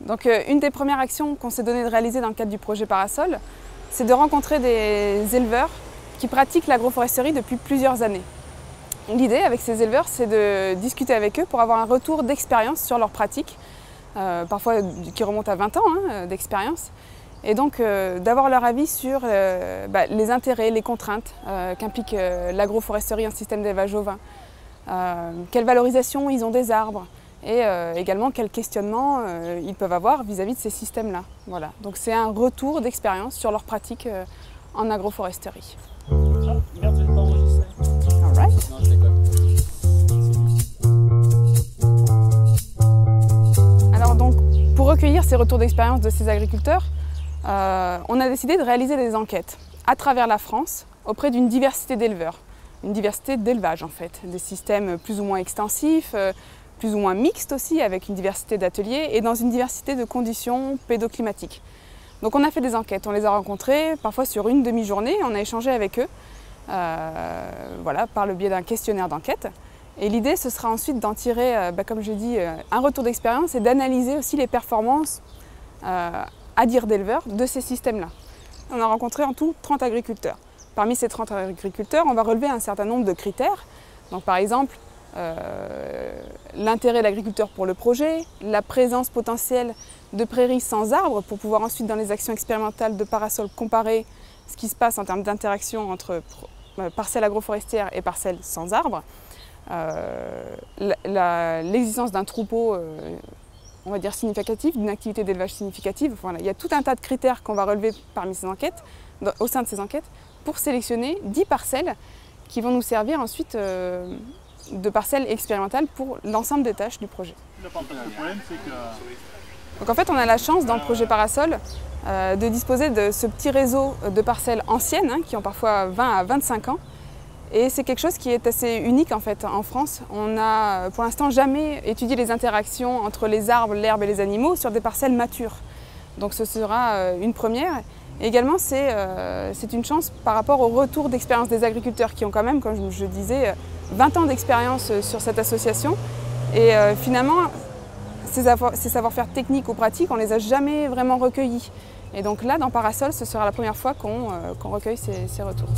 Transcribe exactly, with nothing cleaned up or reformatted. Donc une des premières actions qu'on s'est donné de réaliser dans le cadre du projet Parasol, c'est de rencontrer des éleveurs qui pratiquent l'agroforesterie depuis plusieurs années. L'idée avec ces éleveurs, c'est de discuter avec eux pour avoir un retour d'expérience sur leurs pratiques, euh, parfois qui remontent à vingt ans hein, d'expérience, et donc euh, d'avoir leur avis sur euh, bah, les intérêts, les contraintes euh, qu'implique euh, l'agroforesterie en système d'élevage ovin, euh, quelle valorisation ils ont des arbres, et euh, également quels questionnements euh, ils peuvent avoir vis-à-vis de ces systèmes-là. Voilà. Donc c'est un retour d'expérience sur leurs pratiques euh, en agroforesterie. Alors donc, pour recueillir ces retours d'expérience de ces agriculteurs, euh, on a décidé de réaliser des enquêtes à travers la France auprès d'une diversité d'éleveurs, une diversité d'élevage en fait, des systèmes plus ou moins extensifs, euh, plus ou moins mixtes aussi, avec une diversité d'ateliers et dans une diversité de conditions pédoclimatiques. Donc on a fait des enquêtes, on les a rencontrés parfois sur une demi-journée, on a échangé avec eux euh, voilà, par le biais d'un questionnaire d'enquête. Et l'idée, ce sera ensuite d'en tirer, euh, bah, comme je dis, euh, un retour d'expérience et d'analyser aussi les performances, euh, à dire d'éleveurs, de ces systèmes-là. On a rencontré en tout trente agriculteurs. Parmi ces trente agriculteurs, on va relever un certain nombre de critères. Donc par exemple, Euh, l'intérêt de l'agriculteur pour le projet, la présence potentielle de prairies sans arbres pour pouvoir ensuite dans les actions expérimentales de Parasol comparer ce qui se passe en termes d'interaction entre euh, parcelles agroforestières et parcelles sans arbres, euh, l'existence d'un troupeau euh, on va dire significatif, d'une activité d'élevage significative. Enfin, voilà, il y a tout un tas de critères qu'on va relever parmi ces enquêtes, dans, au sein de ces enquêtes pour sélectionner dix parcelles qui vont nous servir ensuite euh, de parcelles expérimentales pour l'ensemble des tâches du projet. Le problème, c'est que... Donc en fait, on a la chance dans le projet Parasol euh, de disposer de ce petit réseau de parcelles anciennes hein, qui ont parfois vingt à vingt-cinq ans, et c'est quelque chose qui est assez unique en fait en France. On n'a pour l'instant jamais étudié les interactions entre les arbres, l'herbe et les animaux sur des parcelles matures. Donc ce sera euh, une première. Et également, c'est euh, une chance par rapport au retour d'expérience des agriculteurs qui ont quand même, comme je, je disais, vingt ans d'expérience sur cette association. Et euh, finalement, ces, ces savoir-faire techniques ou pratiques, on ne les a jamais vraiment recueillis. Et donc là, dans Parasol, ce sera la première fois qu'on euh, qu'on recueille ces, ces retours.